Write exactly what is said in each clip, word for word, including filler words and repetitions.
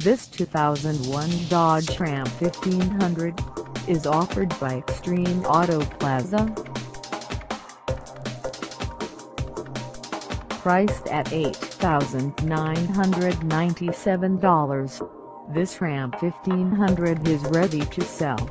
This two thousand one Dodge Ram fifteen hundred is offered by Extreme Auto Plaza. Priced at eight thousand nine hundred ninety-seven dollars, this Ram fifteen hundred is ready to sell.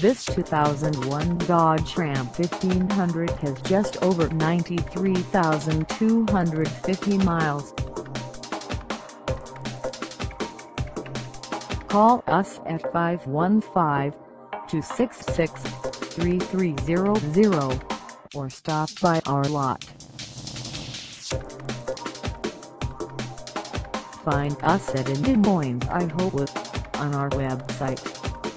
This two thousand one Dodge Ram fifteen hundred has just over ninety-three thousand two hundred fifty miles. Call us at five one five, two six six, three three zero zero or stop by our lot. Find us at in Des Moines, Iowa on our website,